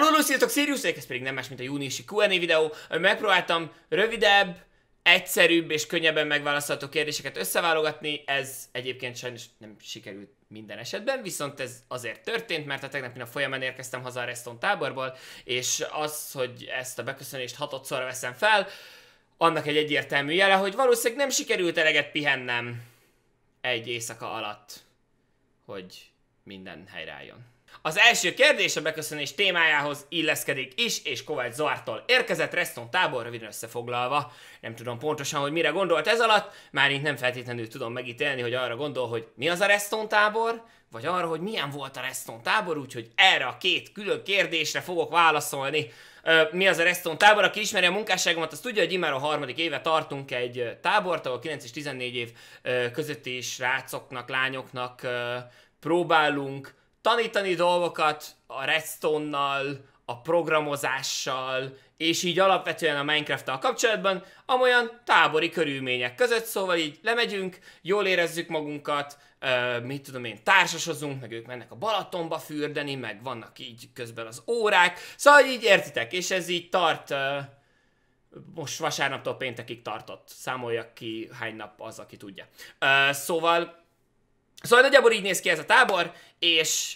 Hello, sziasztok, Siriusék! Ez pedig nem más, mint a júniusi Q&A videó, megpróbáltam rövidebb, egyszerűbb és könnyebben megválasztható kérdéseket összeválogatni. Ez egyébként sajnos nem sikerült minden esetben, viszont ez azért történt, mert a tegnapi nap folyamán érkeztem haza a Reston táborból, és az, hogy ezt a beköszönést 6-szorra veszem fel, annak egy egyértelmű jele, hogy valószínűleg nem sikerült eleget pihennem egy éjszaka alatt, hogy minden helyreálljon. Az első kérdés a beköszönés témájához illeszkedik is, és Kovács Zoától érkezett, Reston tábor, röviden összefoglalva. Nem tudom pontosan, hogy mire gondolt ez alatt, már így nem feltétlenül tudom megítélni, hogy arra gondol, hogy mi az a Reston tábor, vagy arra, hogy milyen volt a Reston tábor, úgyhogy erre a két külön kérdésre fogok válaszolni. Mi az a Reston tábor? Aki ismeri a munkásságomat, az tudja, hogy immár a harmadik éve tartunk egy tábort, ahol 9 és 14 év közötti srácoknak, lányoknak próbálunk tanítani dolgokat a Redstone-nal, a programozással, és így alapvetően a Minecraft-tal kapcsolatban, amolyan tábori körülmények között, szóval így lemegyünk, jól érezzük magunkat, mit tudom én, társasozunk, meg ők mennek a Balatonba fürdeni, meg vannak így közben az órák, szóval így értitek, és ez így tart, most vasárnaptól péntekig tartott, számoljak ki hány nap az, aki tudja. Szóval nagyjából így néz ki ez a tábor, és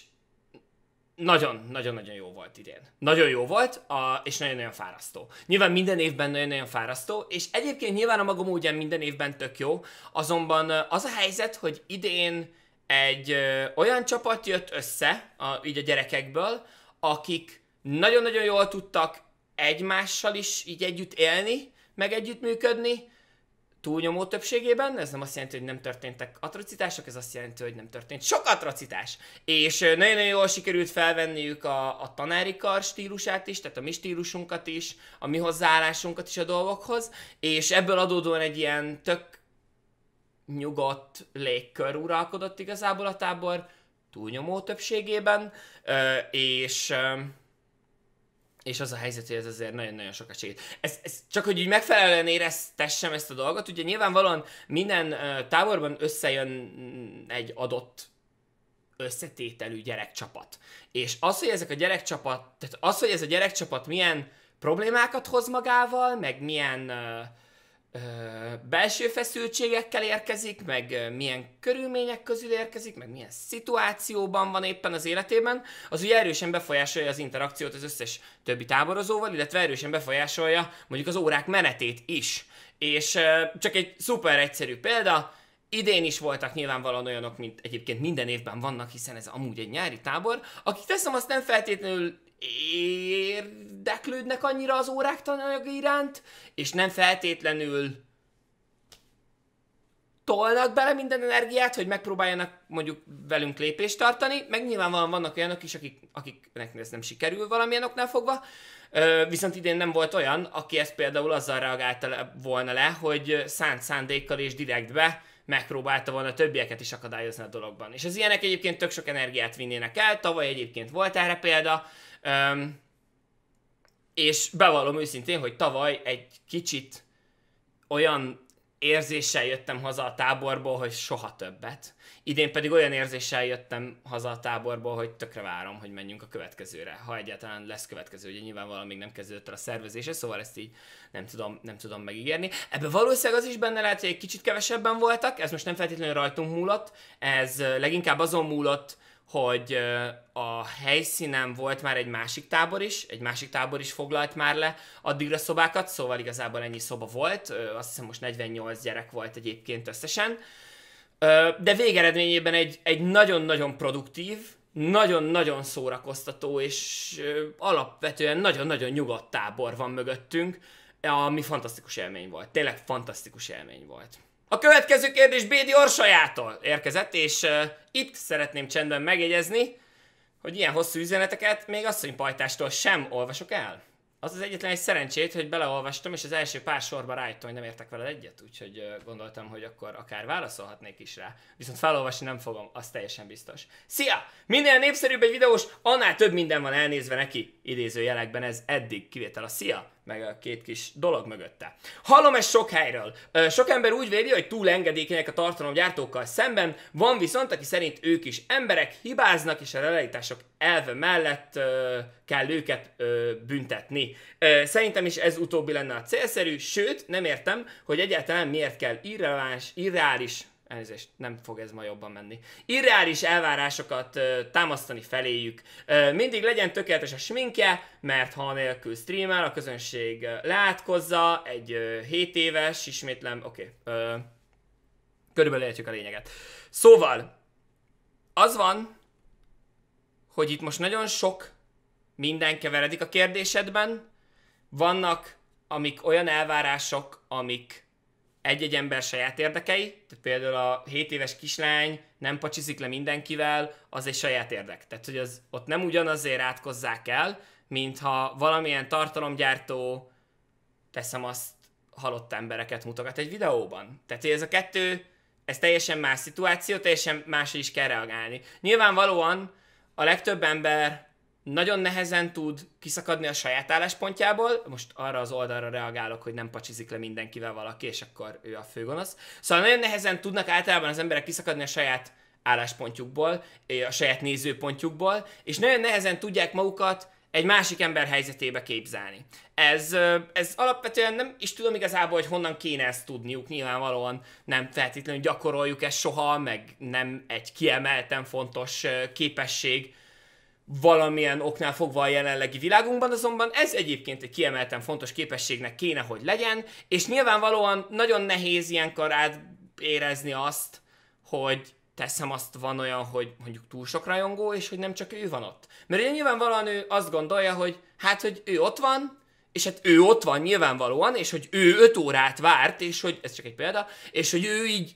nagyon-nagyon jó volt idén. Nagyon jó volt, és nagyon-nagyon fárasztó. Nyilván minden évben nagyon-nagyon fárasztó, és egyébként nyilván a maga módján minden évben tök jó, azonban az a helyzet, hogy idén egy olyan csapat jött össze, így a gyerekekből, akik nagyon-nagyon jól tudtak egymással is így együtt élni, meg együttműködni, túlnyomó többségében. Ez nem azt jelenti, hogy nem történtek atrocitások, ez azt jelenti, hogy nem történt sok atrocitás. És nagyon-nagyon jól sikerült felvenniük a tanári kar stílusát is, tehát a mi stílusunkat is, a mi hozzáállásunkat is a dolgokhoz, és ebből adódóan egy ilyen tök nyugodt légkör uralkodott igazából a tábor túlnyomó többségében, és az a helyzet, hogy ez azért nagyon-nagyon sokat segít. Csak hogy úgy megfelelően éreztessem ezt a dolgot, ugye nyilvánvalóan minden táborban összejön egy adott összetételű gyerekcsapat. És az, hogy ezek a gyerekcsapat, tehát az, hogy ez a gyerekcsapat milyen problémákat hoz magával, meg milyen belső feszültségekkel érkezik, meg milyen körülmények közül érkezik, meg milyen szituációban van éppen az életében, az ugye erősen befolyásolja az interakciót az összes többi táborozóval, illetve erősen befolyásolja mondjuk az órák menetét is. És csak egy szuper egyszerű példa, idén is voltak nyilvánvalóan olyanok, mint egyébként minden évben vannak, hiszen ez amúgy egy nyári tábor, akik teszem azt nem feltétlenül érdeklődnek annyira az órák tanulja iránt, és nem feltétlenül tolnak bele minden energiát, hogy megpróbáljanak mondjuk velünk lépést tartani, meg nyilvánvalóan vannak olyanok is, akiknek ez nem sikerül valamilyen oknál fogva, viszont idén nem volt olyan, aki ezt például azzal reagálta volna le, hogy szánt szándékkal és direktbe megpróbálta volna többieket is akadályozni a dologban. És az ilyenek egyébként tök sok energiát vinnének el, tavaly egyébként volt erre példa, és bevallom őszintén, hogy tavaly egy kicsit olyan érzéssel jöttem haza a táborból, hogy soha többet. Idén pedig olyan érzéssel jöttem haza a táborból, hogy tökre várom, hogy menjünk a következőre. Ha egyáltalán lesz következő, ugye nyilvánvalóan még nem kezdődött el a szervezése, szóval ezt így nem tudom megígérni. Ebben valószínűleg az is benne lehet, hogy egy kicsit kevesebben voltak, ez most nem feltétlenül rajtunk múlott, ez leginkább azon múlott, hogy a helyszínen volt már egy másik tábor is foglalt már le addigra szobákat, szóval igazából ennyi szoba volt, azt hiszem most 48 gyerek volt egyébként összesen, de végeredményében egy nagyon-nagyon produktív, nagyon-nagyon szórakoztató és alapvetően nagyon-nagyon nyugodt tábor van mögöttünk, ami fantasztikus élmény volt, tényleg fantasztikus élmény volt. A következő kérdés Bédi Orsolyától érkezett, és itt szeretném csendben megjegyezni, hogy ilyen hosszú üzeneteket még asszonypajtástól sem olvasok el. Az az egyetlen egy szerencsét, hogy beleolvastam, és az első pár sorban rájöttem, hogy nem értek veled egyet, úgyhogy gondoltam, hogy akkor akár válaszolhatnék is rá. Viszont felolvasni nem fogom, az teljesen biztos. Szia! Minél népszerűbb egy videós, annál több minden van elnézve neki. Idézőjelekben ez eddig kivétel a szia. meg a két kis dolog mögötte. Hallom ezt sok helyről. Sok ember úgy véli, hogy túl engedékenyek a tartalomgyártókkal szemben, van viszont, aki szerint ők is emberek, hibáznak, és a realitások elve mellett kell őket büntetni. Szerintem is ez utóbbi lenne a célszerű, sőt, nem értem, hogy egyáltalán miért kell irreális, elnézést, nem fog ez ma jobban menni. Irreális elvárásokat támasztani feléjük. Mindig legyen tökéletes a sminkje, mert ha nélkül streamel, a közönség leátkozza, egy 7 éves, ismétlem, oké. Körülbelül értjük a lényeget. Szóval, az van, hogy itt most nagyon sok minden keveredik a kérdésedben. Vannak, amik olyan elvárások, amik egy-egy ember saját érdekei, tehát például a 7 éves kislány nem pacsizik le mindenkivel, az egy saját érdek. Tehát, hogy az, ott nem ugyanazért átkozzák el, mintha valamilyen tartalomgyártó, teszem azt, halott embereket mutogat egy videóban. Tehát, hogy ez a kettő, ez teljesen más szituáció, teljesen másra is kell reagálni. Nyilvánvalóan a legtöbb ember nagyon nehezen tud kiszakadni a saját álláspontjából, most arra az oldalra reagálok, hogy nem pacsizik le mindenkivel valaki, és akkor ő a főgonosz. Szóval nagyon nehezen tudnak általában az emberek kiszakadni a saját álláspontjukból, a saját nézőpontjukból, és nagyon nehezen tudják magukat egy másik ember helyzetébe képzelni. Ez alapvetően nem is tudom igazából, hogy honnan kéne ezt tudniuk, nyilvánvalóan nem feltétlenül gyakoroljuk ezt soha, meg nem egy kiemelten fontos képesség, valamilyen oknál fogva a jelenlegi világunkban, azonban ez egyébként egy kiemelten fontos képességnek kéne, hogy legyen, és nyilvánvalóan nagyon nehéz ilyenkor átérezni azt, hogy teszem azt, van olyan, hogy mondjuk túl sok rajongó, és hogy nem csak ő van ott. Mert ugye nyilvánvalóan ő azt gondolja, hogy hát, hogy ő ott van, és hát ő ott van nyilvánvalóan, és hogy ő 5 órát várt, és hogy, ez csak egy példa, és hogy ő így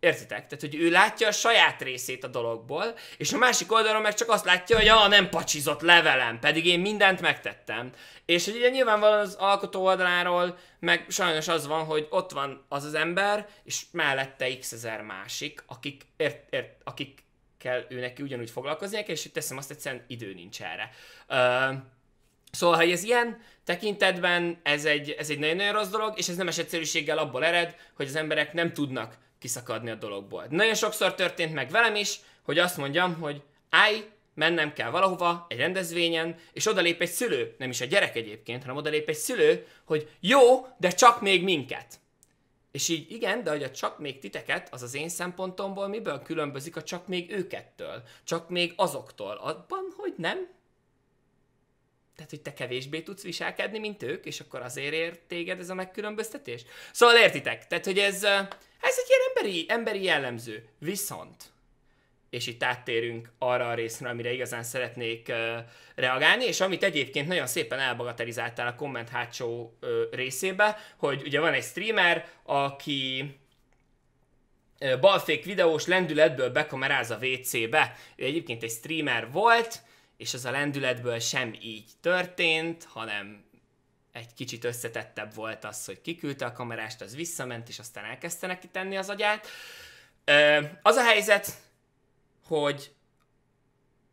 értitek? Tehát, hogy ő látja a saját részét a dologból, és a másik oldalon meg csak azt látja, hogy nem pacsizott le velem, pedig én mindent megtettem. És hogy ugye nyilvánvalóan az alkotó oldaláról meg sajnos az van, hogy ott van az az ember, és mellette x ezer másik, akik akikkel ő neki ugyanúgy foglalkozniak, és teszem azt, egyszerűen idő nincs erre. Szóval, ha ez ilyen tekintetben, ez egy nagyon-nagyon rossz dolog, és ez nemes egyszerűséggel abból ered, hogy az emberek nem tudnak kiszakadni a dologból. Nagyon sokszor történt meg velem is, hogy azt mondjam, hogy mennem kell valahova, egy rendezvényen, és odalép egy szülő, nem is a gyerek egyébként, hanem odalép egy szülő, hogy jó, de csak még minket. És így igen, de hogy a csak még titeket, az az én szempontomból miből különbözik a csak még őkettől, csak még azoktól, abban, hogy nem. Tehát, hogy te kevésbé tudsz viselkedni, mint ők, és akkor azért ér téged ez a megkülönböztetés. Szóval értitek, tehát, hogy ez egy ilyen emberi jellemző. Viszont, és itt áttérünk arra a részre, amire igazán szeretnék reagálni, és amit egyébként nagyon szépen elbagatelizáltál a komment hátsó részébe, hogy ugye van egy streamer, aki balfék videós lendületből bekameráz a WC-be. Ő egyébként egy streamer volt, és az a lendületből sem így történt, hanem egy kicsit összetettebb volt az, hogy kiküldte a kamerást, az visszament, és aztán elkezdte neki tenni az agyát. Az a helyzet, hogy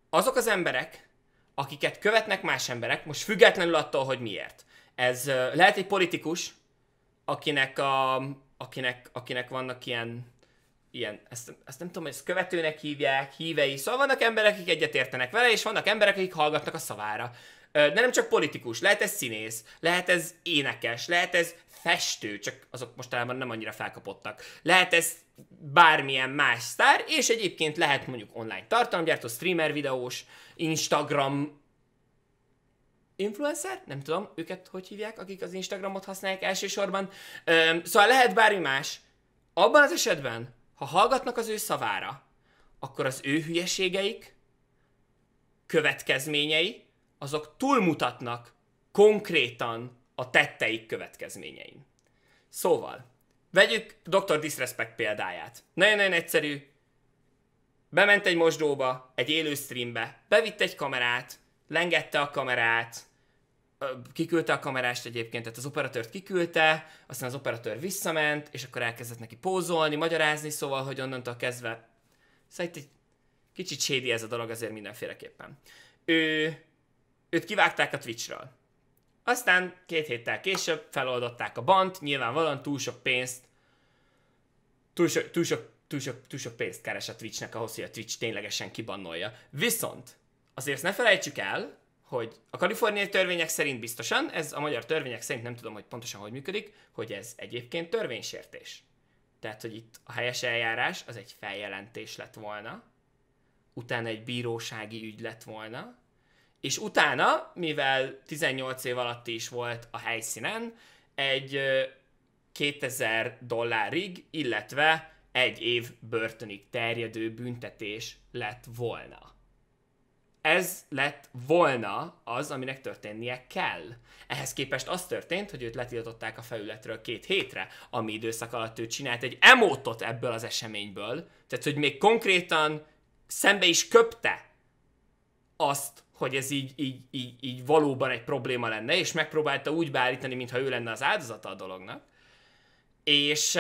azok az emberek, akiket követnek más emberek, most függetlenül attól, hogy miért. Ez lehet egy politikus, akinek vannak ilyen, ezt nem tudom, hogy ezt követőnek hívják, hívei, szóval vannak emberek, akik egyetértenek vele, és vannak emberek, akik hallgatnak a szavára. De nem csak politikus, lehet ez színész, lehet ez énekes, lehet ez festő, csak azok mostanában nem annyira felkapottak. Lehet ez bármilyen más sztár, és egyébként lehet mondjuk online tartalomgyártó, streamer videós, Instagram influencer, nem tudom őket hogy hívják, akik az Instagramot használják elsősorban. Szóval lehet bármi más. Abban az esetben, ha hallgatnak az ő szavára, akkor az ő hülyeségeik, következményei, azok túlmutatnak konkrétan a tetteik következményein. Szóval, vegyük Dr. Disrespect példáját. Nagyon-nagyon egyszerű. Bement egy mosdóba, egy élő streambe, bevitt egy kamerát, lengette a kamerát, kiküldte a kamerást egyébként, tehát az operatőrt kiküldte, aztán az operatőr visszament, és akkor elkezdett neki pózolni, magyarázni, szóval, hogy onnantól kezdve... Szóval itt egy kicsit shady ez a dolog azért mindenféleképpen. Őt kivágták a Twitchről. Aztán 2 héttel később feloldották a bant, nyilvánvalóan túl sok pénzt keres a Twitchnek ahhoz, hogy a Twitch ténylegesen kibannolja. Viszont azért ne felejtsük el, hogy a kaliforniai törvények szerint biztosan, ez a magyar törvények szerint nem tudom, hogy pontosan hogy működik, hogy ez egyébként törvénysértés. Tehát, hogy itt a helyes eljárás az egy feljelentés lett volna, utána egy bírósági ügy lett volna, és utána, mivel 18 év alatti is volt a helyszínen, egy $2000-ig, illetve 1 év börtönig terjedő büntetés lett volna. Ez lett volna az, aminek történnie kell. Ehhez képest az történt, hogy őt letiltották a felületről 2 hétre, ami időszak alatt ő csinált egy emótot ebből az eseményből, tehát hogy még konkrétan szembe is köpte azt, hogy ez így valóban egy probléma lenne, és megpróbálta úgy beállítani, mintha ő lenne az áldozata a dolognak, és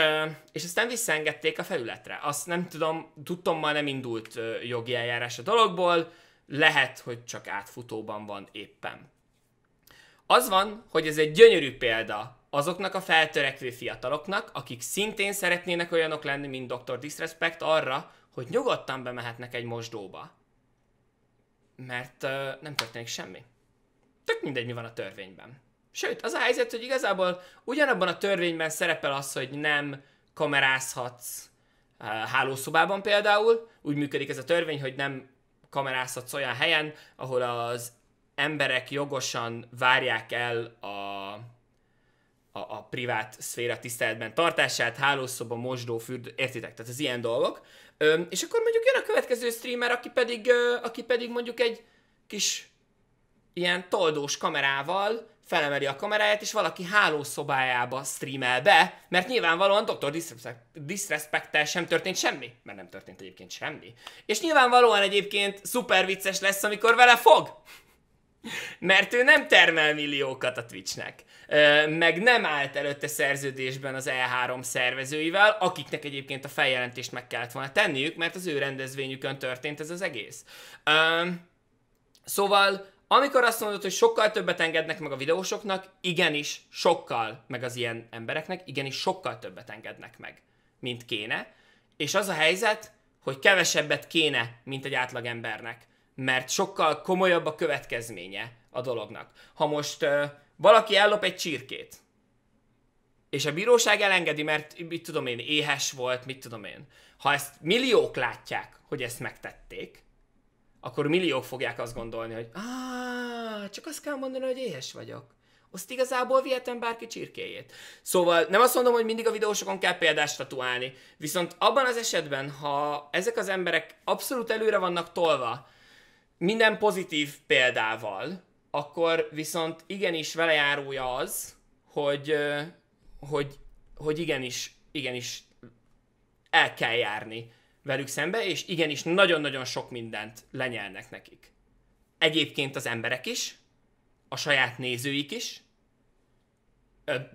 aztán visszaengedték a felületre. Azt nem tudom, tudtommal nem indult jogi eljárás a dologból, lehet, hogy csak átfutóban van éppen. Az van, hogy ez egy gyönyörű példa azoknak a feltörekvő fiataloknak, akik szintén szeretnének olyanok lenni, mint Dr. Disrespect, arra, hogy nyugodtan bemehetnek egy mosdóba. Mert nem történik semmi. Tök mindegy, mi van a törvényben. Sőt, az a helyzet, hogy igazából ugyanabban a törvényben szerepel az, hogy nem kamerázhatsz hálószobában például. Úgy működik ez a törvény, hogy nem kamerázhatsz olyan helyen, ahol az emberek jogosan várják el a privát szféra tiszteletben tartását, hálószoba, mosdó, fürdő, értitek? Tehát az ilyen dolgok. És akkor mondjuk jön a következő streamer, aki pedig mondjuk egy kis ilyen toldós kamerával felemeli a kameráját, és valaki hálószobájába streamel be, mert nyilvánvalóan Dr. Disrespect-tel sem történt semmi, mert nem történt egyébként semmi. És nyilvánvalóan egyébként szuper vicces lesz, amikor vele fog, mert ő nem termel milliókat a Twitchnek, meg nem állt előtte szerződésben az E3 szervezőivel, akiknek egyébként a feljelentést meg kellett volna tenniük, mert az ő rendezvényükön történt ez az egész. Szóval, amikor azt mondod, hogy sokkal többet engednek meg a videósoknak, igenis sokkal, meg az ilyen embereknek, igenis sokkal többet engednek meg, mint kéne. És az a helyzet, hogy kevesebbet kéne, mint egy átlagembernek, mert sokkal komolyabb a következménye a dolognak. Ha most valaki ellop egy csirkét, és a bíróság elengedi, mert mit tudom én, éhes volt, mit tudom én. Ha ezt milliók látják, hogy ezt megtették, akkor milliók fogják azt gondolni, hogy csak azt kell mondani, hogy éhes vagyok. Azt igazából vihetem bárki csirkéjét. Szóval nem azt mondom, hogy mindig a videósokon kell példást tatuálni, viszont abban az esetben, ha ezek az emberek abszolút előre vannak tolva minden pozitív példával, akkor viszont igenis velejárója az, hogy igenis el kell járni velük szembe, és igenis nagyon-nagyon sok mindent lenyelnek nekik. Egyébként az emberek is, a saját nézőik is.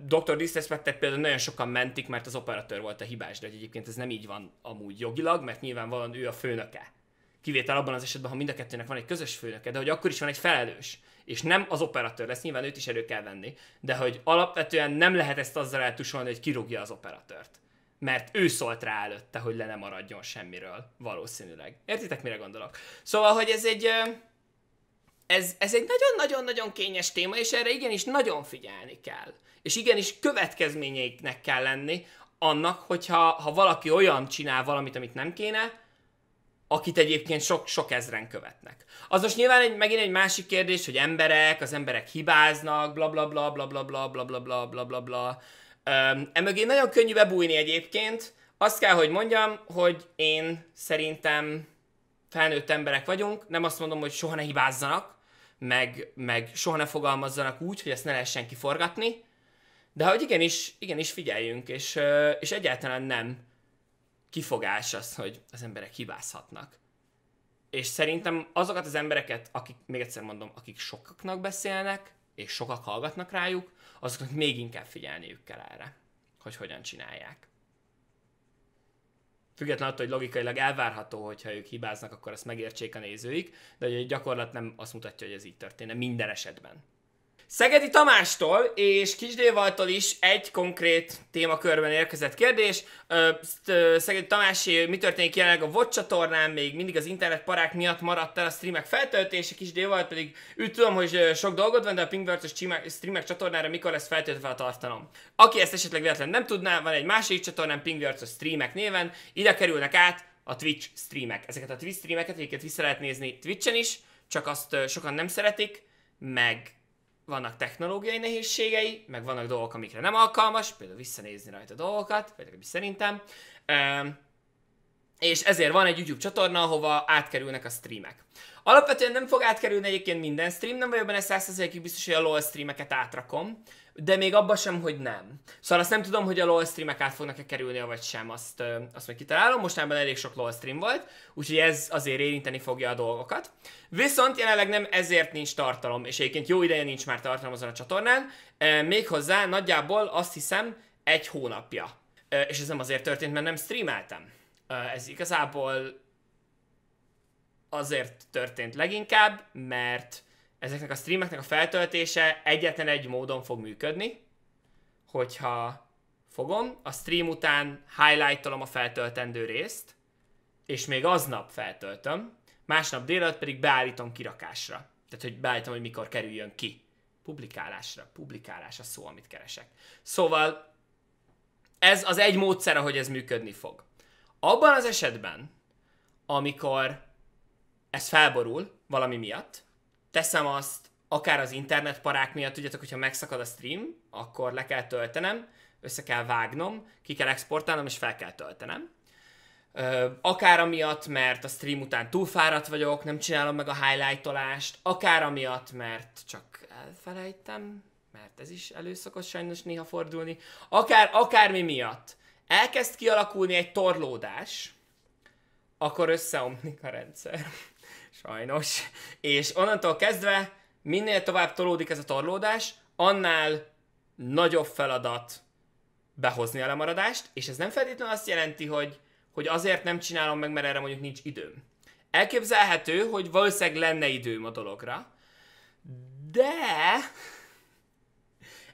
Dr. Disrespectet például nagyon sokan mentik, mert az operatőr volt a hibás, de egyébként ez nem így van amúgy jogilag, mert nyilvánvalóan ő a főnöke. Kivétel abban az esetben, ha mind a kettőnek van egy közös főnöke, de hogy akkor is van egy felelős, és nem az operatőr lesz, nyilván őt is elő kell venni, de hogy alapvetően nem lehet ezt azzal eltusolni, hogy kirúgja az operatört. Mert ő szólt rá előtte, hogy le ne maradjon semmiről, valószínűleg. Értitek, mire gondolok? Szóval, hogy ez egy nagyon-nagyon-nagyon kényes téma, és erre igenis nagyon figyelni kell. És igenis következményeiknek kell lenni annak, hogyha valaki olyan csinál valamit, amit nem kéne, akit egyébként sok ezren követnek. Az most nyilván megint egy másik kérdés, hogy az emberek hibáznak, bla bla bla. Emögé nagyon könnyű bebújni egyébként. Azt kell, hogy mondjam, hogy én szerintem felnőtt emberek vagyunk. Nem azt mondom, hogy soha ne hibázzanak, meg soha ne fogalmazzanak úgy, hogy ezt ne lehessen kiforgatni. De hogy igenis figyeljünk, és egyáltalán nem kifogás az, hogy az emberek hibázhatnak. És szerintem azokat az embereket, akik, még egyszer mondom, akik sokaknak beszélnek, és sokak hallgatnak rájuk, azoknak még inkább figyelniük kell erre, hogy hogyan csinálják. Függetlenül attól, hogy logikailag elvárható, hogyha ők hibáznak, akkor ezt megértsék a nézőik, de a gyakorlat nem azt mutatja, hogy ez így történne minden esetben. Szegedi Tamástól és Kisdévaltól is egy konkrét témakörben érkezett kérdés. Szegedi Tamás, mi történik jelenleg a VOD csatornán? Még mindig az internetparák miatt maradt el a streamek feltöltése, Kisdévalt pedig úgy tudom, hogy sok dolgod van, de a Pingvinharcos Streamek csatornára mikor lesz feltöltve a tartalom? Aki ezt esetleg véletlenül nem tudná, van egy másik csatornán, Pingvinharcos Streamek néven, ide kerülnek át a Twitch streamek. Ezeket a Twitch streameket egyébként vissza lehet nézni Twitchen is, csak azt sokan nem szeretik, meg vannak technológiai nehézségei, meg vannak dolgok, amikre nem alkalmas, például visszanézni rajta dolgokat, vagy szerintem. És ezért van egy YouTube csatorna, ahova átkerülnek a streamek. Alapvetően nem fog átkerülni egyébként minden stream, nem vagyok benne 100%-ig biztos, hogy a LoL streameket átrakom, de még abban sem, hogy nem. Szóval azt nem tudom, hogy a LoL streamek át fognak-e kerülni, vagy sem, azt meg kitalálom. Mostanában elég sok LoL stream volt, úgyhogy ez azért érinteni fogja a dolgokat. Viszont jelenleg nem ezért nincs tartalom, és egyébként jó ideje nincs már tartalom azon a csatornán, méghozzá nagyjából azt hiszem egy hónapja. És ez nem azért történt, mert nem streameltem. Ez igazából azért történt leginkább, mert ezeknek a streameknek a feltöltése egyetlen egy módon fog működni, hogyha fogom, a stream után highlight-olom a feltöltendő részt, és még aznap feltöltöm, másnap délelőtt pedig beállítom kirakásra. Tehát, hogy beállítom, hogy mikor kerüljön ki. Publikálásra. Publikálás a szó, amit keresek. Szóval ez az egy módszer, ahogy ez működni fog. Abban az esetben, amikor ez felborul valami miatt, teszem azt akár az internetparák miatt, tudjátok, hogyha megszakad a stream, akkor le kell töltenem, össze kell vágnom, ki kell exportálnom és fel kell töltenem. Akár amiatt, mert a stream után túlfáradt vagyok, nem csinálom meg a highlightolást, akár amiatt, mert csak elfelejtem, mert ez is előszokott sajnos néha fordulni, akármi miatt elkezd kialakulni egy torlódás, akkor összeomlik a rendszer. Sajnos. És onnantól kezdve minél tovább tolódik ez a torlódás, annál nagyobb feladat behozni a lemaradást, és ez nem feltétlenül azt jelenti, hogy azért nem csinálom meg, mert erre mondjuk nincs időm. Elképzelhető, hogy valószínűleg lenne időm a dologra, de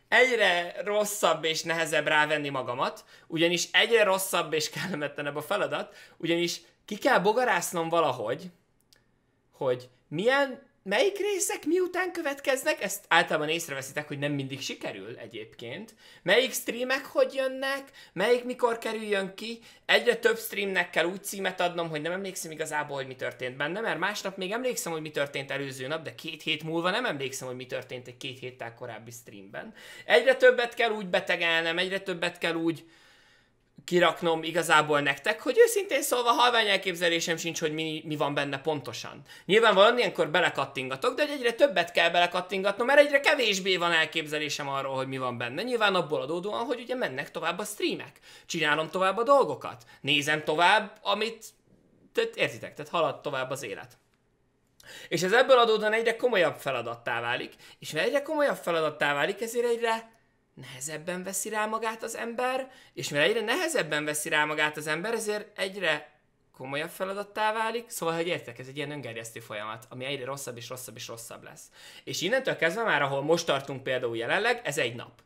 egyre rosszabb és nehezebb rávenni magamat, ugyanis egyre rosszabb és kellemetlenebb a feladat, ugyanis ki kell bogarásznom valahogy, hogy melyik részek miután következnek, ezt általában észreveszitek, hogy nem mindig sikerül egyébként, melyik streamek hogy jönnek, melyik mikor kerüljön ki, egyre több streamnek kell úgy címet adnom, hogy nem emlékszem igazából, hogy mi történt benne, mert másnap még emlékszem, hogy mi történt előző nap, de két hét múlva nem emlékszem, hogy mi történt egy két héttel korábbi streamben. Egyre többet kell úgy betegelnem, egyre többet kell úgy kiraknom igazából nektek, hogy őszintén szólva halvány elképzelésem sincs, hogy mi van benne pontosan. Nyilvánvalóan ilyenkor belekattingatok, de egyre többet kell belekattingatnom, mert egyre kevésbé van elképzelésem arról, hogy mi van benne. Nyilván abból adódóan, hogy ugye mennek tovább a streamek, csinálom tovább a dolgokat, nézem tovább, amit... értitek, tehát halad tovább az élet. És ez ebből adódóan egyre komolyabb feladattá válik, és mert egyre komolyabb feladattá válik, ezért egyre nehezebben veszi rá magát az ember, és mivel egyre nehezebben veszi rá magát az ember, ezért egyre komolyabb feladattá válik, szóval, hogy értek, ez egy ilyen öngerjesztő folyamat, ami egyre rosszabb és rosszabb és rosszabb lesz. És innentől kezdve már, ahol most tartunk például jelenleg, ez egy nap,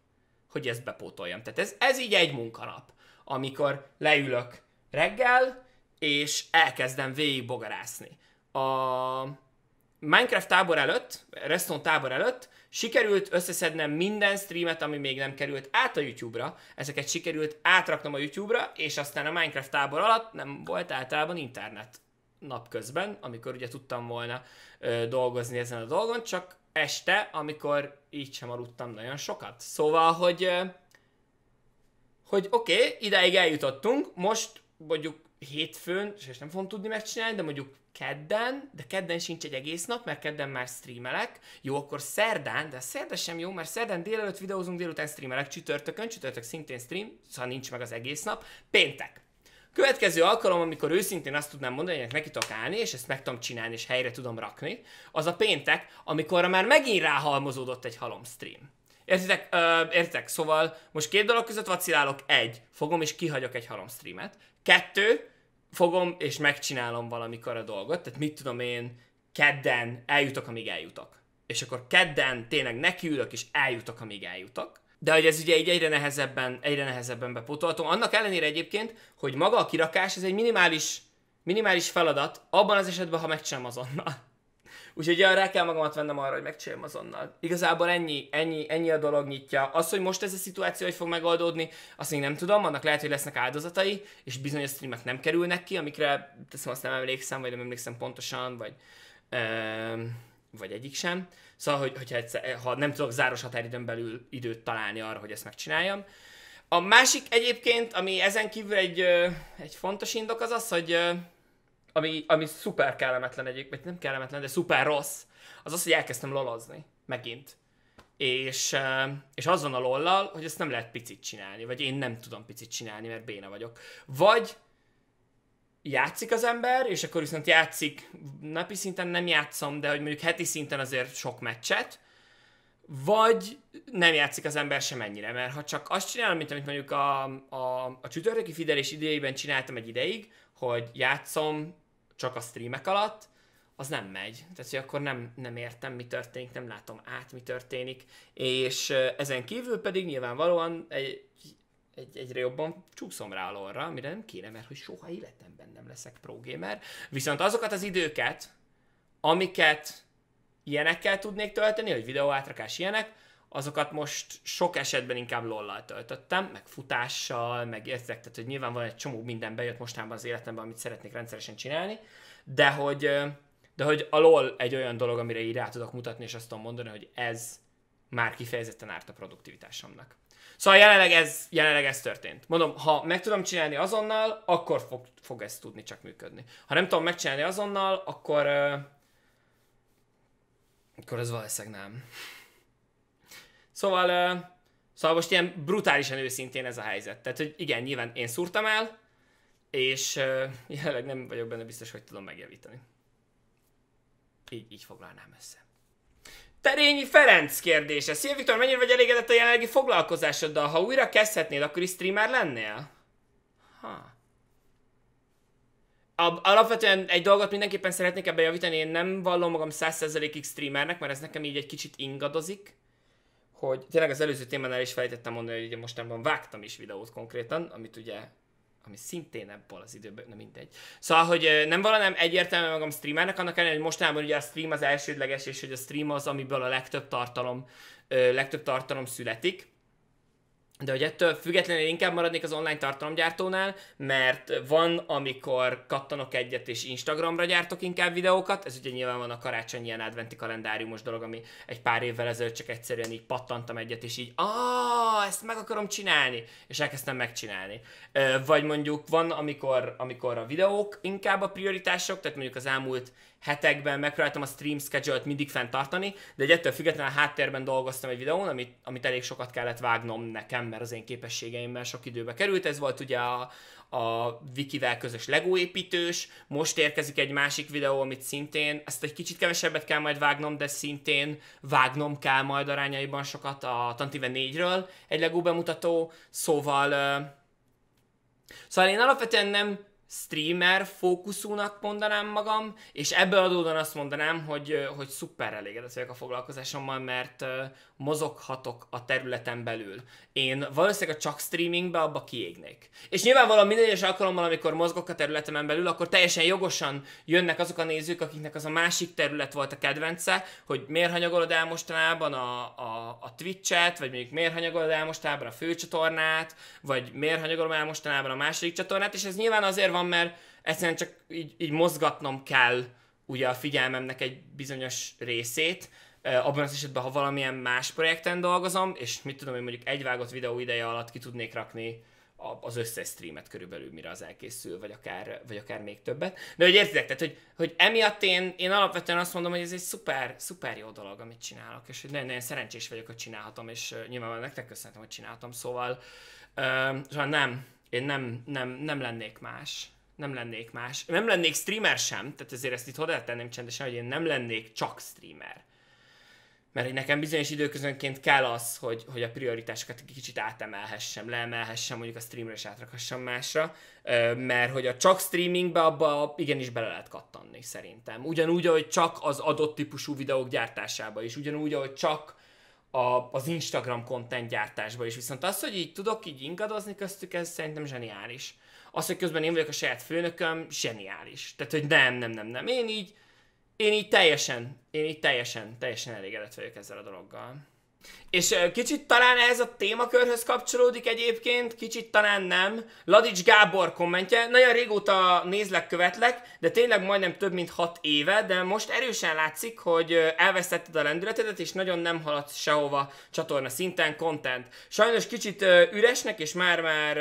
hogy ezt bepótoljam. Tehát ez így egy munkanap, amikor leülök reggel, és elkezdem végigbogarászni. A Minecraft tábor előtt, Reston tábor előtt sikerült összeszednem minden streamet, ami még nem került át a YouTube-ra, ezeket sikerült átraknom a YouTube-ra, és aztán a Minecraft tábor alatt nem volt általában internet napközben, amikor ugye tudtam volna dolgozni ezen a dolgon, csak este, amikor így sem aludtam nagyon sokat. Szóval, hogy oké, ideig eljutottunk, most mondjuk hétfőn, és nem fogom tudni megcsinálni, de mondjuk kedden, de kedden sincs egy egész nap, mert kedden már streamelek. Jó, akkor szerdán, de szerda sem jó, mert szerdán délelőtt videózunk, délután streamelek, csütörtök szintén stream, szóval nincs meg az egész nap. Péntek. Következő alkalom, amikor őszintén azt tudnám mondani, hogy neki tudok állni, és ezt meg tudom csinálni, és helyre tudom rakni, az a péntek, amikor már megint ráhalmozódott egy halom stream. Értitek? Szóval most két dolog között vacilálok. Egy, fogom és kihagyok egy halom streamet. Kettő, fogom és megcsinálom valamikor a dolgot, tehát mit tudom én, kedden eljutok, amíg eljutok. és akkor kedden tényleg nekiülök, és eljutok, amíg eljutok. De hogy ez ugye így egyre nehezebben bepótolhatom. Annak ellenére egyébként, hogy maga a kirakás, ez egy minimális feladat, abban az esetben, ha megcsinálom azonnal. Úgyhogy rá kell magamat vennem arra, hogy megcsinálom azonnal. Igazából ennyi a dolog nyitja. Az, hogy most ez a szituáció, hogy fog megoldódni, azt még nem tudom, annak lehet, hogy lesznek áldozatai, és bizonyos streamek nem kerülnek ki, amikre teszem azt nem emlékszem pontosan, vagy egyik sem. Szóval, ha nem tudok záros határidőn belül időt találni arra, hogy ezt megcsináljam. A másik egyébként, ami ezen kívül egy fontos indok az az, hogy ami szuper kellemetlen egyébként, nem kellemetlen, de szuper rossz, az az, hogy elkezdtem lolozni megint. És az van a lollal, hogy ezt nem lehet picit csinálni, vagy én nem tudom picit csinálni, mert béna vagyok. Vagy játszik az ember, és akkor viszont játszik, napi szinten nem játszom, de hogy mondjuk heti szinten azért sok meccset, vagy nem játszik az ember sem ennyire, mert ha csak azt csinálom, mint amit mondjuk a csütörtöki fidelés idejében csináltam egy ideig, hogy játszom csak a streamek alatt, az nem megy. Tehát, hogy akkor nem értem, mi történik, nem látom át, mi történik, és ezen kívül pedig nyilvánvalóan egyre jobban csúszom rá a LoL-ra, amire nem kéne, mert hogy soha életemben nem leszek pro-gamer. Viszont azokat az időket, amiket ilyenekkel tudnék tölteni, hogy videóátrakás ilyenek, azokat most sok esetben inkább LoL-lal töltöttem, meg futással, meg értek, tehát hogy nyilván van egy csomó minden bejött mostában az életemben, amit szeretnék rendszeresen csinálni, de hogy a LoL egy olyan dolog, amire így rá tudok mutatni, és azt tudom mondani, hogy ez már kifejezetten árt a produktivitásomnak. Szóval jelenleg ez történt. Mondom, ha meg tudom csinálni azonnal, akkor fog ez tudni csak működni. Ha nem tudom megcsinálni azonnal, akkor ez valószínűleg nem. Szóval most ilyen brutálisan őszintén ez a helyzet. Tehát, hogy igen, nyilván én szúrtam el, és jelenleg nem vagyok benne biztos, hogy tudom megjavítani. Így foglalnám össze. Terényi Ferenc kérdése. Szia Viktor, mennyire vagy elégedett a jelenlegi foglalkozásoddal? Ha újra kezdhetnéd, akkor is streamer lennél? Alapvetően egy dolgot mindenképpen szeretnék ebben javítani, én nem vallom magam 100%-ig streamernek, mert ez nekem így egy kicsit ingadozik, hogy tényleg az előző témánál is felejtettem mondani, hogy ugye mostanában vágtam is videót konkrétan, ami szintén ebből az időben, na mindegy. Szóval, hogy nem valami egyértelműen magam streamernek, annak ellenére, hogy mostanában ugye a stream az elsődleges, és hogy a stream az, amiből a legtöbb tartalom születik. De hogy ettől függetlenül inkább maradnék az online tartalomgyártónál, mert van, amikor kattanok egyet és Instagramra gyártok inkább videókat, ez ugye nyilván van a karácsonyi ilyen adventi kalendáriumos dolog, ami egy pár évvel ezelőtt csak egyszerűen így pattantam egyet, és így ezt meg akarom csinálni, és elkezdtem megcsinálni. Vagy mondjuk van, amikor a videók inkább a prioritások, tehát mondjuk az elmúlt hetekben megpróbáltam a stream schedule-t mindig fenntartani, de ettől függetlenül a háttérben dolgoztam egy videón, amit elég sokat kellett vágnom nekem, mert az én képességeimmel sok időbe került. Ez volt ugye a Vikivel közös LEGO építős, most érkezik egy másik videó, amit szintén, ezt egy kicsit kevesebbet kell majd vágnom, de szintén vágnom kell majd arányaiban sokat a Tantíve 4-ről, egy LEGO bemutató, szóval én alapvetően nem streamer fókuszúnak mondanám magam, és ebből adódóan azt mondanám, hogy szuper elégedett vagyok a foglalkozásommal, mert mozoghatok a területen belül. Én valószínűleg csak streamingbe abba kiégnék. És nyilvánvalóan minden egyes alkalommal, amikor mozgok a területemen belül, akkor teljesen jogosan jönnek azok a nézők, akiknek az a másik terület volt a kedvence, hogy miért hanyagolod el mostanában a Twitch-et, vagy mondjuk miért hanyagolod el mostanában a főcsatornát, vagy miért hanyagolom el mostanában a második csatornát, és ez nyilván azért van, mert egyszerűen csak így mozgatnom kell ugye a figyelmemnek egy bizonyos részét, abban az esetben, ha valamilyen más projekten dolgozom, és mit tudom én mondjuk egy vágott videó ideje alatt ki tudnék rakni az összes streamet körülbelül, mire az elkészül, vagy akár még többet. De hogy értitek, tehát, hogy emiatt én alapvetően azt mondom, hogy ez egy szuper, szuper jó dolog, amit csinálok, és hogy nagyon-nagyon szerencsés vagyok, hogy csinálhatom, és nyilván nektek köszönhetem, hogy csinálhatom, szóval nem lennék más. Nem lennék streamer sem, tehát ezért ezt itt hozzátenném csendesen, hogy én nem lennék csak streamer. Mert nekem bizonyos időközönként kell az, hogy a prioritásokat kicsit átemelhessem, leemelhessem, mondjuk a streamre is átrakhassam másra, mert hogy a csak streamingbe abba igenis bele lehet kattanni szerintem. Ugyanúgy, ahogy csak az adott típusú videók gyártásába is, ugyanúgy, ahogy csak az Instagram content gyártásba is. Viszont az, hogy így tudok így ingadozni köztük, ez szerintem zseniális. Az, hogy közben én vagyok a saját főnököm, zseniális. Tehát, hogy nem. Én így teljesen elégedett vagyok ezzel a dologgal. És kicsit talán ehhez a témakörhöz kapcsolódik egyébként, kicsit talán nem. Ladics Gábor kommentje, nagyon régóta nézlek, követlek, de tényleg majdnem több mint 6 éve, de most erősen látszik, hogy elvesztetted a lendületedet, és nagyon nem haladsz sehova csatorna szinten content. Sajnos kicsit üresnek, és már-már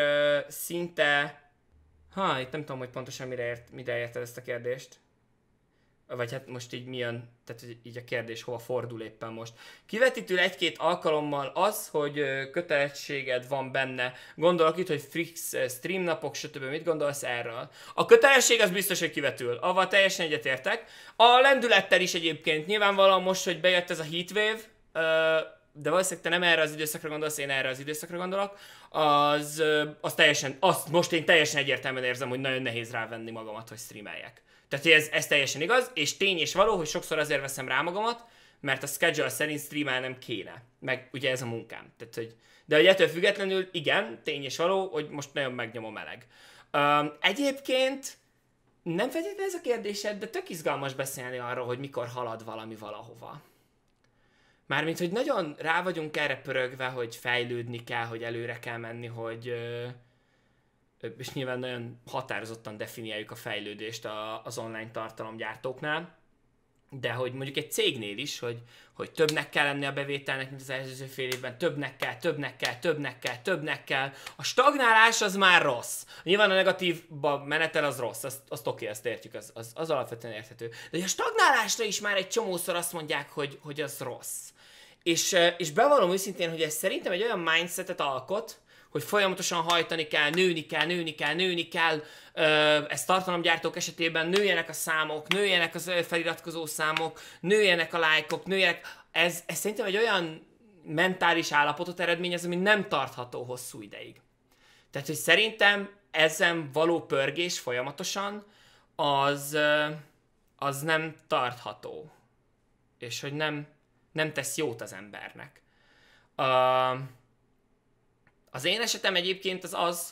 szinte... itt nem tudom, hogy pontosan mire érted ezt a kérdést. Vagy hát most így milyen, tehát így a kérdés hova fordul éppen most. Kivetítül egy-két alkalommal az, hogy kötelességed van benne. Gondolok itt, hogy fix streamnapok, stb. Mit gondolsz erről? A kötelesség az biztos, hogy kivetül. Avval teljesen egyetértek. A lendülettel is egyébként. Nyilvánvalóan most, hogy bejött ez a heatwave, de valószínűleg te nem erre az időszakra gondolsz, én erre az időszakra gondolok, most én teljesen egyértelműen érzem, hogy nagyon nehéz rávenni magamat, hogy streameljek. Tehát ez teljesen igaz, és tény és való, hogy sokszor azért veszem rá magamat, mert a schedule szerint streamelnem kéne. Meg ugye ez a munkám. Tehát, de ettől függetlenül igen, tény és való, hogy most nagyon megnyom a meleg. Egyébként nem feltétlenül ez a kérdésed, de tök izgalmas beszélni arról, hogy mikor halad valami valahova. Mármint, hogy nagyon rá vagyunk erre pörögve, hogy fejlődni kell, hogy előre kell menni, hogy... és nyilván nagyon határozottan definiáljuk a fejlődést az online tartalomgyártóknál, de hogy mondjuk egy cégnél is, hogy többnek kell lenni a bevételnek, mint az előző fél évben, többnek kell. A stagnálás az már rossz. Nyilván a negatívba menetel az rossz, azt oké, azt értjük, az alapvetően érthető. De a stagnálásra is már egy csomószor azt mondják, hogy az rossz. És bevallom őszintén, hogy ez szerintem egy olyan mindsetet alkot, hogy folyamatosan hajtani kell, nőni kell. Ez tartalomgyártók esetében nőjenek a számok, nőjenek az feliratkozó számok, nőjenek a lájkok, Ez szerintem egy olyan mentális állapotot eredményez, ami nem tartható hosszú ideig. Tehát, hogy szerintem ezen való pörgés folyamatosan, az nem tartható. És hogy nem tesz jót az embernek. Az én esetem egyébként az,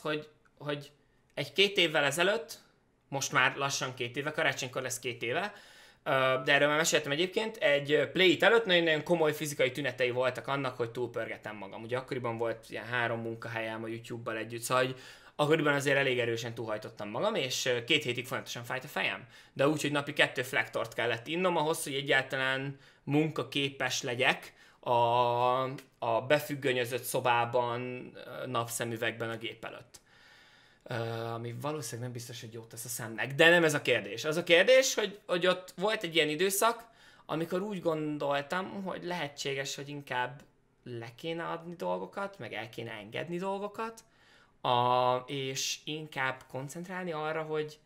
hogy egy-két évvel ezelőtt, most már lassan 2 éve, karácsonykor lesz 2 éve, de erről már meséltem egyébként, egy play-it előtt nagyon-nagyon komoly fizikai tünetei voltak annak, hogy túlpörgetem magam. Ugye akkoriban volt ilyen 3 munkahelyem a YouTube-bal együtt, szóval akkoriban azért elég erősen túlhajtottam magam, és 2 hétig folyamatosan fájt a fejem. De úgy, hogy napi 2 flektort kellett innom ahhoz, hogy egyáltalán munkaképes legyek, a befüggönyözött szobában, napszemüvegben a gép előtt. Ami valószínűleg nem biztos, hogy jót tesz a szemnek, de nem ez a kérdés. Az a kérdés, hogy ott volt egy ilyen időszak, amikor úgy gondoltam, hogy lehetséges, hogy inkább le kéne adni dolgokat, meg el kéne engedni dolgokat, és inkább koncentrálni arra, hogy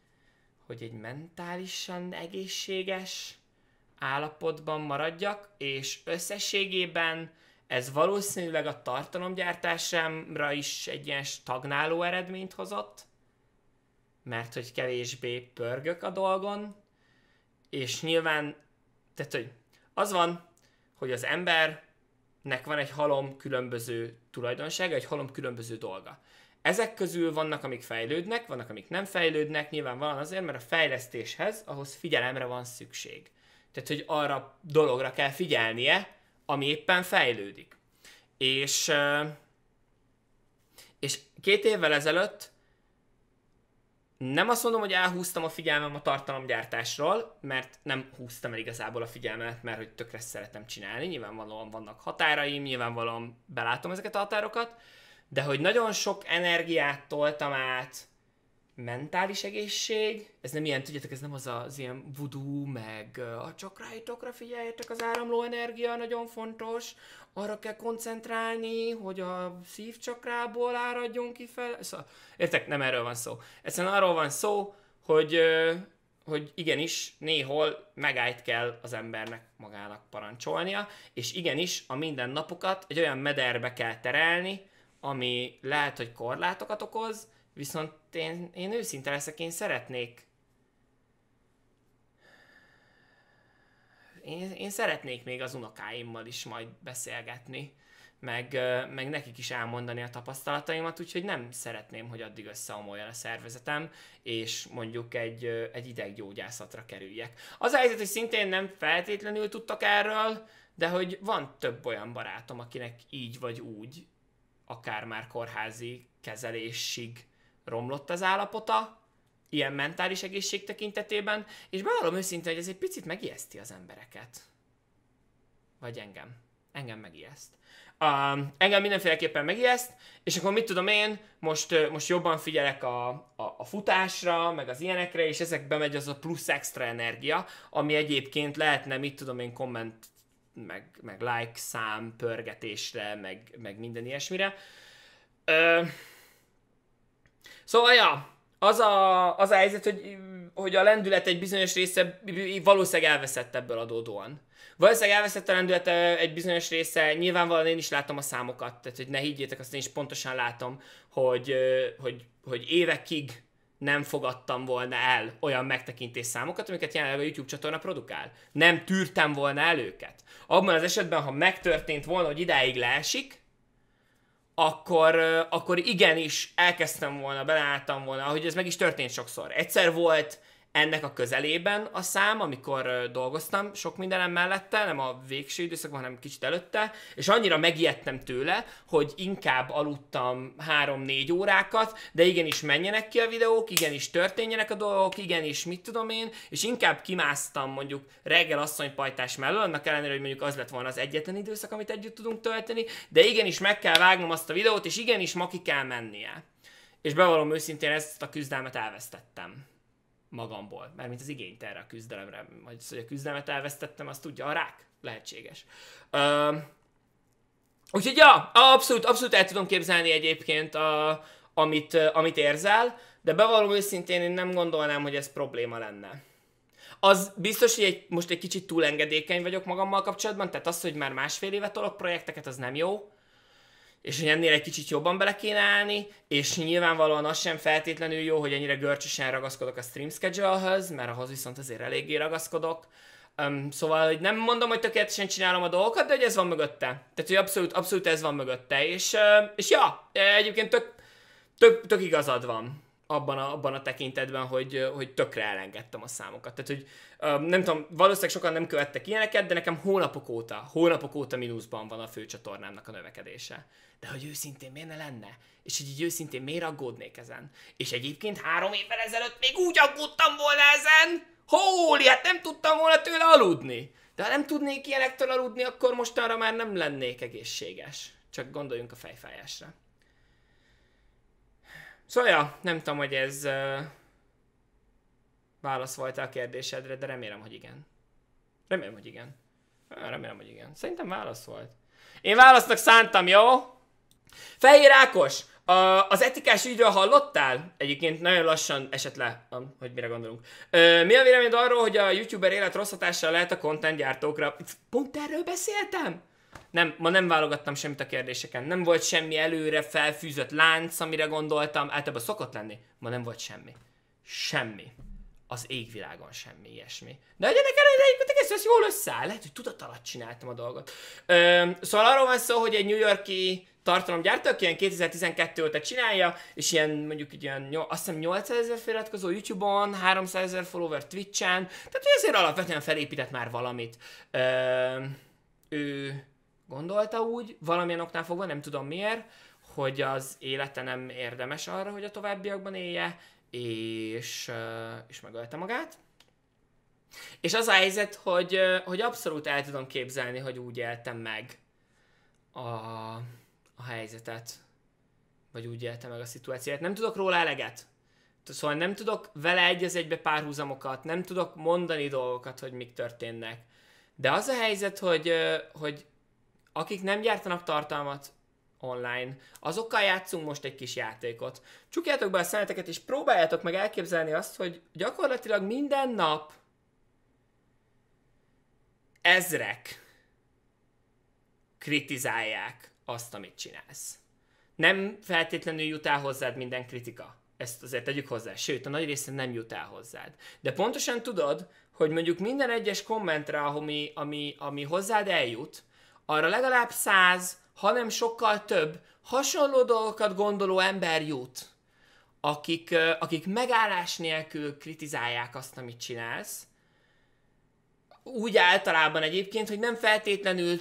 egy mentálisan egészséges állapotban maradjak, és összességében ez valószínűleg a tartalomgyártásomra is egy ilyen stagnáló eredményt hozott, mert hogy kevésbé pörgök a dolgon, és nyilván, tehát hogy az van, hogy az embernek van egy halom különböző tulajdonsága, egy halom különböző dolga. Ezek közül vannak, amik fejlődnek, vannak, amik nem fejlődnek, nyilvánvalóan azért, mert a fejlesztéshez ahhoz figyelemre van szükség. Tehát, hogy arra dologra kell figyelnie, ami éppen fejlődik. És 2 évvel ezelőtt nem azt mondom, hogy elhúztam a figyelmem a tartalomgyártásról, mert nem húztam el igazából a figyelmet, mert hogy tökre szeretem csinálni, nyilvánvalóan vannak határaim, nyilvánvalóan belátom ezeket a határokat, de hogy nagyon sok energiát toltam át, mentális egészség, ez nem ilyen, tudjátok, ez nem az ilyen voodoo, meg a csakráitokra figyeljetek, az áramló energia nagyon fontos, arra kell koncentrálni, hogy a szívcsakrából áradjon kifelé, szóval, értek, nem erről van szó. Egyszerűen arról van szó, hogy, hogy igenis néhol megállt kell az embernek magának parancsolnia, és igenis a mindennapokat egy olyan mederbe kell terelni, ami lehet, hogy korlátokat okoz, viszont én őszinte leszek, én szeretnék még az unokáimmal is majd beszélgetni, meg nekik is elmondani a tapasztalataimat, úgyhogy nem szeretném, hogy addig összeomoljon a szervezetem, és mondjuk egy ideggyógyászatra kerüljek. Az a helyzet, hogy szintén nem feltétlenül tudtak erről, de hogy van több olyan barátom, akinek így vagy úgy, akár már kórházi kezelésig romlott az állapota, ilyen mentális egészség tekintetében, és bevallom őszintén, hogy ez egy picit megijeszti az embereket. Vagy engem. Engem megijeszt. Engem mindenféleképpen megijeszt, és akkor mit tudom én, most jobban figyelek a futásra, meg az ilyenekre, és ezekbe megy az a plusz extra energia, ami egyébként lehetne, mit tudom én, komment, meg like szám, pörgetésre, meg minden ilyesmire. Szóval, ja, az a helyzet, hogy a lendület egy bizonyos része valószínűleg elveszett ebből adódóan. Valószínűleg elveszett a lendület egy bizonyos része, nyilvánvalóan én is látom a számokat, tehát hogy ne higgyétek, azt én is pontosan látom, hogy évekig nem fogadtam volna el olyan megtekintés számokat, amiket jelenleg a YouTube csatorna produkál. Nem tűrtem volna el őket. Abban az esetben, ha megtörtént volna, hogy idáig leesik, akkor igenis elkezdtem volna, beleálltam volna, ahogy ez meg is történt sokszor. Egyszer volt ennek a közelében a szám, amikor dolgoztam sok mindenem mellette, nem a végső időszakban, hanem kicsit előtte, és annyira megijedtem tőle, hogy inkább aludtam 3-4 órákat, de igenis menjenek ki a videók, igenis történjenek a dolgok, igenis mit tudom én, és inkább kimásztam mondjuk reggel asszonypajtás mellől, annak ellenére, hogy mondjuk az lett volna az egyetlen időszak, amit együtt tudunk tölteni, de igenis meg kell vágnom azt a videót, és igenis ma ki kell mennie. És bevallom őszintén, ezt a küzdelmet elvesztettem magamból, mert mint az igényt erre a küzdelemre, vagy hogy a küzdelmet elvesztettem, azt tudja, a rák lehetséges. Úgyhogy ja, abszolút el tudom képzelni egyébként, amit érzel, de bevallom őszintén, én nem gondolnám, hogy ez probléma lenne. Az biztos, hogy most egy kicsit túlengedékeny vagyok magammal kapcsolatban, tehát az, hogy már másfél éve tolok projekteket, az nem jó, és hogy ennél egy kicsit jobban bele kéne állni, és nyilvánvalóan az sem feltétlenül jó, hogy ennyire görcsösen ragaszkodok a stream schedule-höz, mert ahhoz viszont azért eléggé ragaszkodok. Szóval, hogy nem mondom, hogy tökéletesen csinálom a dolgokat, de hogy ez van mögötte. Tehát, hogy abszolút ez van mögötte, és ja, egyébként tök igazad van abban a tekintetben, hogy tökre elengedtem a számokat. Tehát, hogy nem tudom, valószínűleg sokan nem követtek ilyeneket, de nekem hónapok óta mínuszban van a főcsatornámnak a növekedése. De hogy őszintén miért ne lenne? És hogy így őszintén miért aggódnék ezen? És egyébként 3 évvel ezelőtt még úgy aggódtam volna ezen, hóli, hát nem tudtam volna tőle aludni. De ha nem tudnék ilyenektől aludni, akkor mostanra már nem lennék egészséges. Csak gondoljunk a fejfájásra. Szóval, ja, nem tudom, hogy ez válasz volt a kérdésedre, de remélem, hogy igen. Remélem, hogy igen. Szerintem válasz volt. Én válasznak szántam, jó? Fejér Ákos, az etikás ügyről hallottál? Egyébként nagyon lassan esett le, hogy mire gondolunk. Mi a véleményed arról, hogy a youtuber élet rossz hatással lehet a content gyártókra? Pont erről beszéltem? Nem, ma nem válogattam semmit a kérdéseken. Nem volt semmi előre felfűzött lánc, amire gondoltam. Általában szokott lenni. Ma nem volt semmi. Semmi. Az égvilágon semmi ilyesmi. De hogy ennek ellenére egyébként egész jól összeáll. Lehet, hogy tudat alatt csináltam a dolgot. Szóval arról van szó, hogy egy New York-i tartalomgyártó, aki ilyen 2012 óta csinálja, és ilyen mondjuk így ilyen, azt hiszem 800 000 feliratkozó YouTube-on, 300 000 follower Twitch-en. Tehát ő azért alapvetően felépített már valamit. Ő gondolta úgy, valamilyen oknál fogva, nem tudom miért, hogy az élete nem érdemes arra, hogy a továbbiakban élje, és megölte magát. És az a helyzet, hogy abszolút el tudom képzelni, hogy úgy éltem meg a helyzetet, vagy úgy éltem meg a szituációt. Nem tudok róla eleget. Szóval nem tudok vele egy az egybe párhuzamokat, nem tudok mondani dolgokat, hogy mik történnek. De az a helyzet, hogy akik nem gyártanak tartalmat, online. Azokkal játszunk most egy kis játékot. Csukjátok be a szemeteket, és próbáljátok meg elképzelni azt, hogy gyakorlatilag minden nap ezrek kritizálják azt, amit csinálsz. Nem feltétlenül jut el hozzád minden kritika. Ezt azért tegyük hozzá. Sőt, a nagy része nem jut el hozzád. De pontosan tudod, hogy mondjuk minden egyes kommentre, ami hozzád eljut, arra legalább 100, hanem sokkal több hasonló dolgokat gondoló ember jut, akik megállás nélkül kritizálják azt, amit csinálsz. Úgy általában egyébként, hogy nem feltétlenül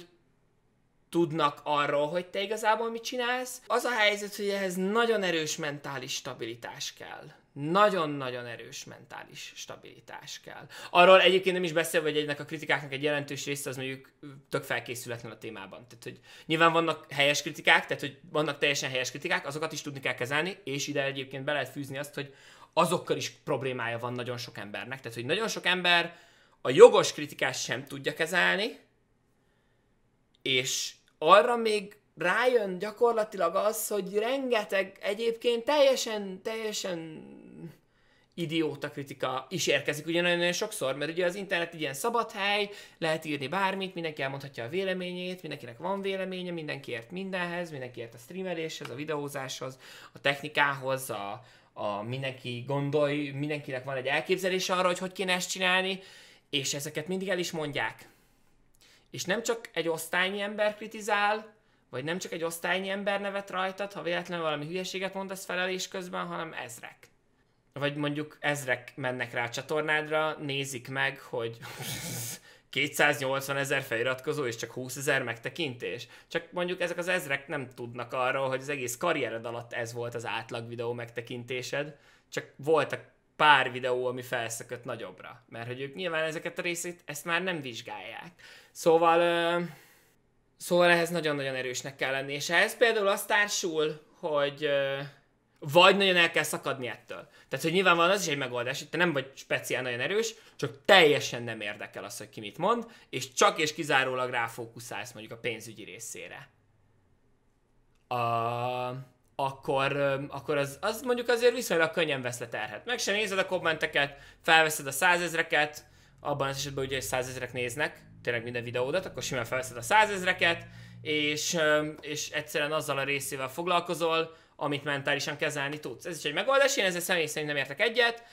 tudnak arról, hogy te igazából mit csinálsz. Az a helyzet, hogy ehhez nagyon erős mentális stabilitás kell. Nagyon-nagyon erős mentális stabilitás kell. Arról egyébként nem is beszélve, hogy ennek a kritikáknak egy jelentős része az mondjuk tök felkészületlen a témában. Tehát, hogy nyilván vannak helyes kritikák, tehát, hogy vannak teljesen helyes kritikák, azokat is tudni kell kezelni, és ide egyébként be lehet fűzni azt, hogy azokkal is problémája van nagyon sok embernek. Tehát, hogy nagyon sok ember a jogos kritikát sem tudja kezelni, és arra még rájön gyakorlatilag az, hogy rengeteg egyébként teljesen idióta kritika is érkezik ugye nagyon sokszor, mert ugye az internet ilyen szabad hely, lehet írni bármit, mindenki elmondhatja a véleményét, mindenkinek van véleménye, mindenki ért mindenhez, mindenki ért a streameléshez, a videózáshoz, a technikához, mindenki gondolj, mindenkinek van egy elképzelése arra, hogy hogy kéne ezt csinálni, és ezeket mindig el is mondják. És nem csak egy osztálynyi ember kritizál, vagy nem csak egy osztálynyi ember nevet rajtad, ha véletlenül valami hülyeséget mondasz felelés közben, hanem ezrek. Vagy mondjuk ezrek mennek rá a csatornádra, nézik meg, hogy 280 000 feliratkozó és csak 20 000 megtekintés. Csak mondjuk ezek az ezrek nem tudnak arról, hogy az egész karriered alatt ez volt az átlag videó megtekintésed, csak voltak pár videó, ami felszökött nagyobbra. Mert hogy ők nyilván ezeket a részét, ezt már nem vizsgálják. Szóval ehhez nagyon-nagyon erősnek kell lenni, és ehhez például az társul, hogy vagy nagyon el kell szakadni ettől. Tehát, hogy nyilvánvalóan az is egy megoldás, hogy te nem vagy speciál nagyon erős, csak teljesen nem érdekel az, hogy ki mit mond, és csak és kizárólag ráfókuszálsz mondjuk a pénzügyi részére. Akkor az mondjuk azért viszonylag könnyen veszletelhet. Meg se nézed a kommenteket, felveszed a 100 000-et, abban az esetben ugye, hogy 100 000 néznek, tényleg minden videódat, akkor simán felveszed a 100 000-et, és egyszerűen azzal a részével foglalkozol, amit mentálisan kezelni tudsz. Ez is egy megoldás, én ezzel személy szerint nem értek egyet,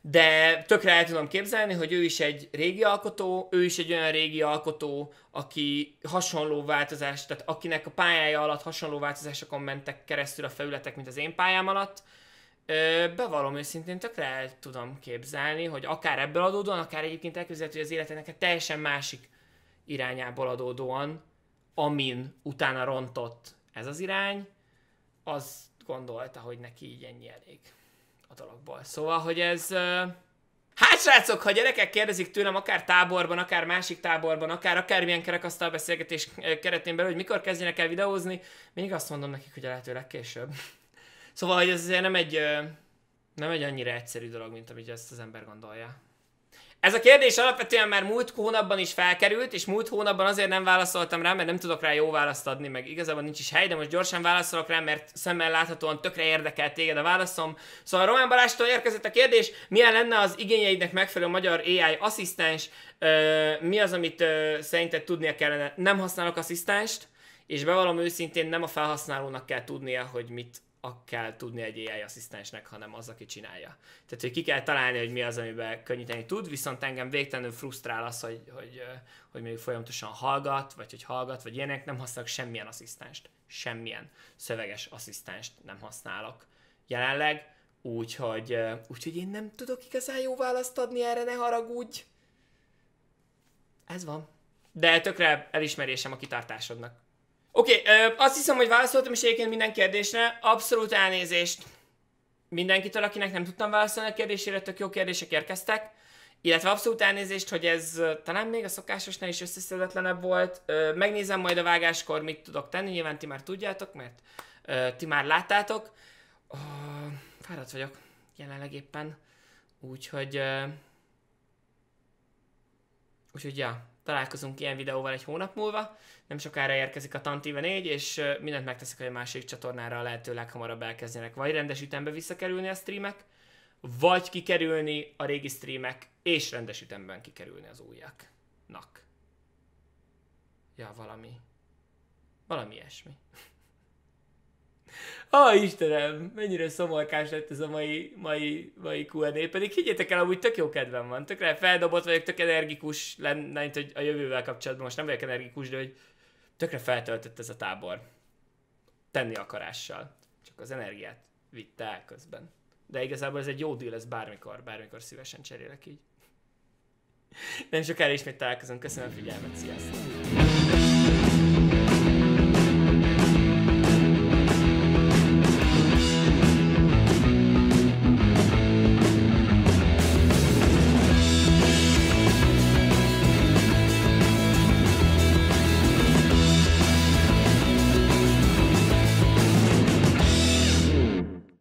de tökre el tudom képzelni, hogy ő is egy régi alkotó, ő is egy olyan régi alkotó, aki hasonló változás, tehát akinek a pályája alatt hasonló változásokon mentek keresztül a felületek, mint az én pályám alatt. Bevallom őszintén, tökre el tudom képzelni, hogy akár ebből adódóan, akár egyébként elképzelhető, hogy az életének egy teljesen másik irányából adódóan, amin utána rontott ez az irány, az gondolta, hogy neki így ennyi elég a dologból. Szóval, hogy ez... Hát srácok, ha gyerekek kérdezik tőlem akár táborban, akár másik táborban, akármilyen kerekasztal beszélgetés keretén belül, hogy mikor kezdjenek el videózni, mindig azt mondom nekik, hogy a lehető legkésőbb. Szóval, hogy ez azért nem egy annyira egyszerű dolog, mint amit ezt az ember gondolja. Ez a kérdés alapvetően már múlt hónapban is felkerült, és múlt hónapban azért nem válaszoltam rá, mert nem tudok rá jó választ adni, meg igazából nincs is hely, de most gyorsan válaszolok rá, mert szemmel láthatóan tökre érdekel téged a válaszom. Szóval Román Barástól érkezett a kérdés, milyen lenne az igényeidnek megfelelő magyar AI asszisztens, mi az, amit szerinted tudnia kellene? Nem használok asszisztenst, és bevallom őszintén nem a felhasználónak kell tudnia, hogy mit kell tudni egy AI asszisztensnek, hanem az, aki csinálja. Tehát, hogy ki kell találni, hogy mi az, amiben könnyíteni tud, viszont engem végtelenül frusztrál az, hogy még folyamatosan hallgat, vagy ilyenek, nem használok semmilyen asszisztenst. Semmilyen szöveges asszisztenst nem használok jelenleg, úgyhogy én nem tudok igazán jó választ adni erre, ne haragudj! Ez van. De tökre elismerésem a kitartásodnak. Oké, azt hiszem, hogy válaszoltam is egyébként minden kérdésre. Abszolút elnézést mindenkitől, akinek nem tudtam válaszolni a kérdésére, tök jó kérdések érkeztek. Illetve abszolút elnézést, hogy ez talán még a szokásosnál is összeszedetlenebb volt. Megnézem majd a vágáskor, mit tudok tenni. Nyilván ti már tudjátok, mert ti már láttátok. Fáradt vagyok jelenleg éppen. Úgyhogy ja, Találkozunk ilyen videóval egy hónap múlva, nem sokára érkezik a Tantíve 4, és mindent megteszek, hogy a másik csatornára a lehető leghamarabb elkezdjenek vagy rendes ütembe visszakerülni a streamek, vagy kikerülni a régi streamek, és rendes ütemben kikerülni az újaknak. Ja, valami ilyesmi. Ó, Istenem, mennyire szomorkás lett ez a mai Q&A, pedig higgyétek el, amúgy tök jó kedvem van, tökre feldobott vagyok, tök energikus lenne, hogy a jövővel kapcsolatban most nem vagyok energikus, de hogy tökre feltöltött ez a tábor. Tenni akarással. Csak az energiát vitte el közben. De igazából ez egy jó deal, ez bármikor szívesen cserélek így. Nem sokára ismét találkozunk, köszönöm a figyelmet, sziasztok!